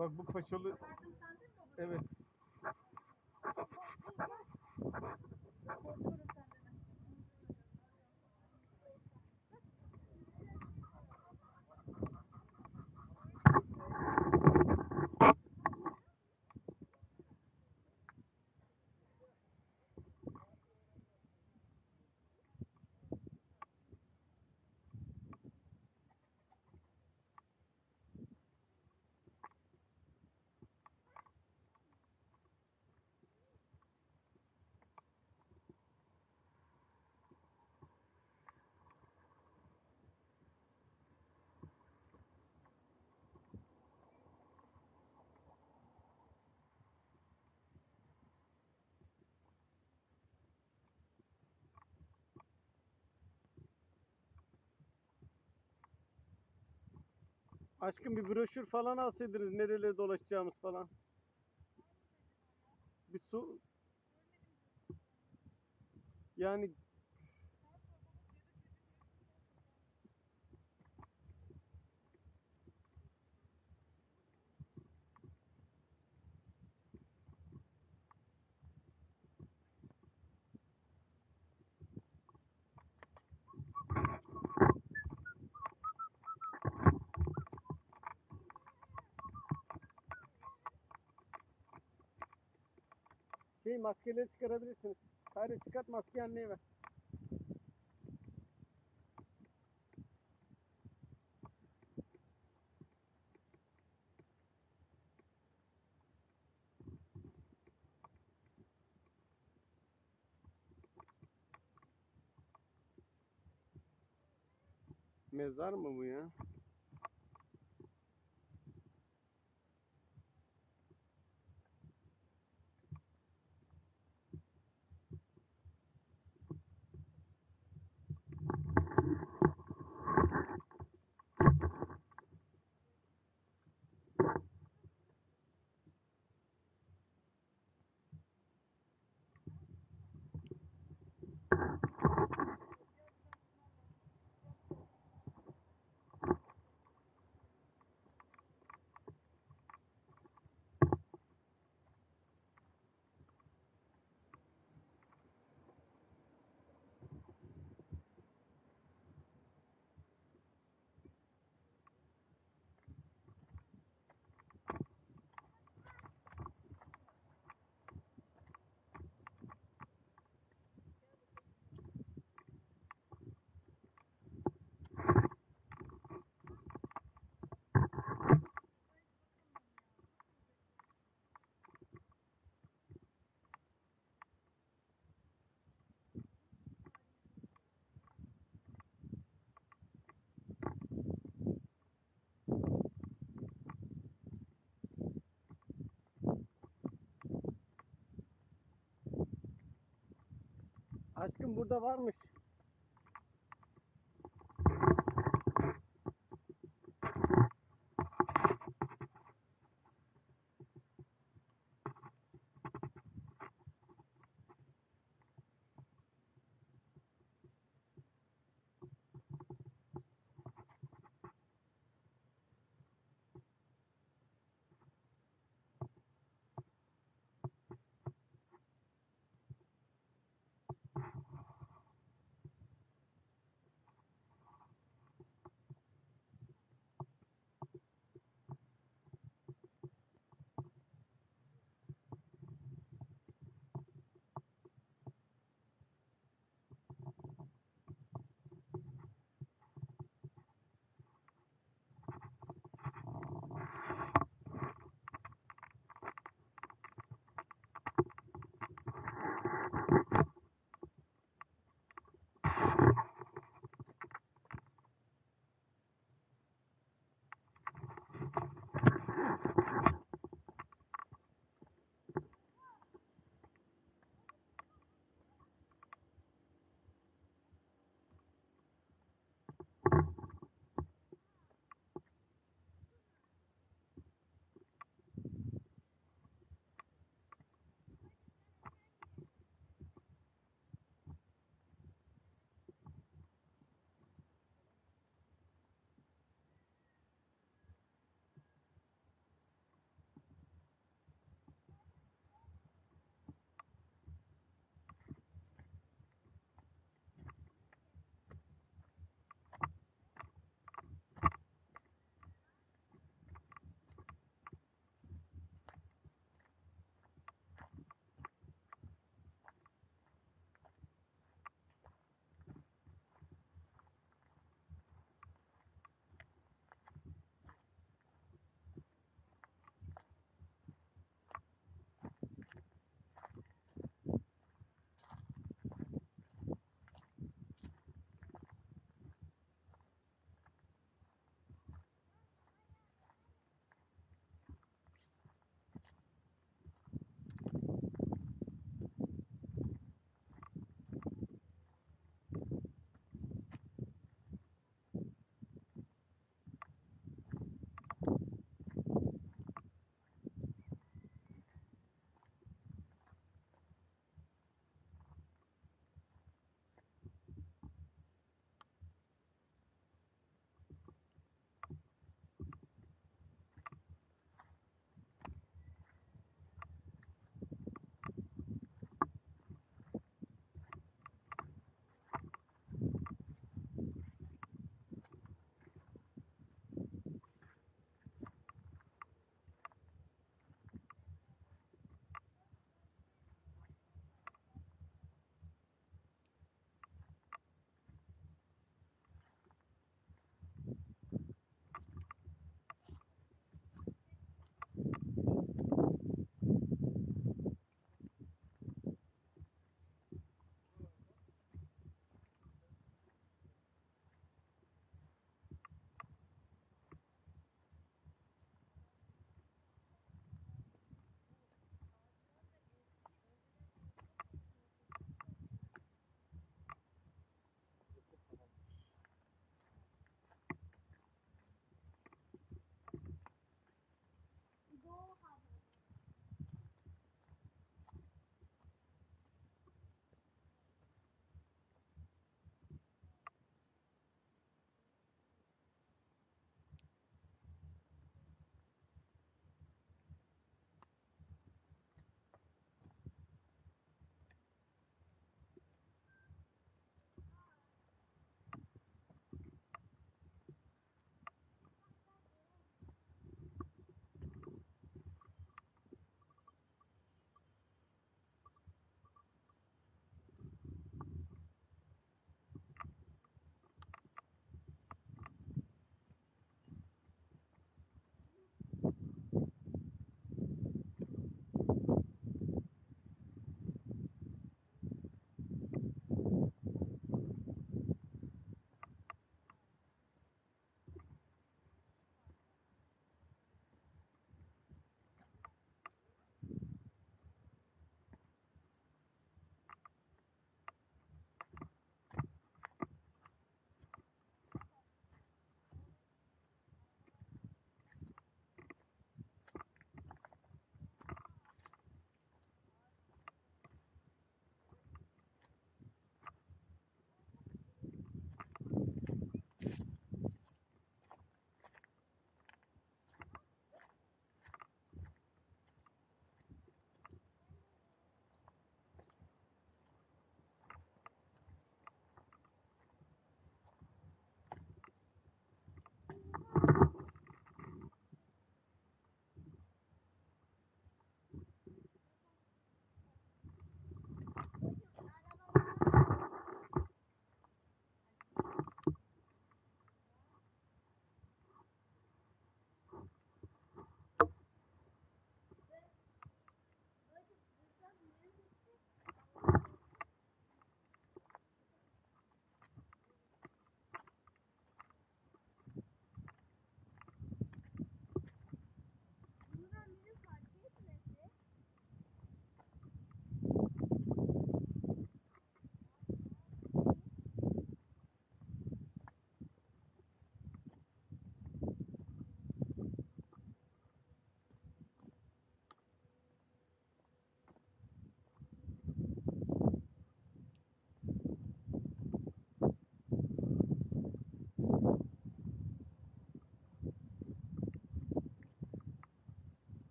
Bak bu paçalı. Evet. Aşkım bir broşür falan alsaydınız, nerelere dolaşacağımız falan. Bir su... Yani... Maskeleri çıkarabilirsiniz. Hayır, çıkart maskeyi anneye ver. Mezar mı bu ya? Aşkım burada varmış.